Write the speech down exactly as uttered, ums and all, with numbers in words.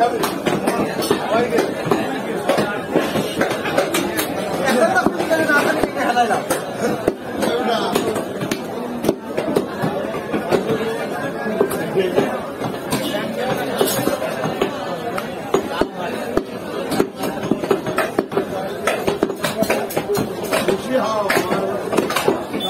Gracias.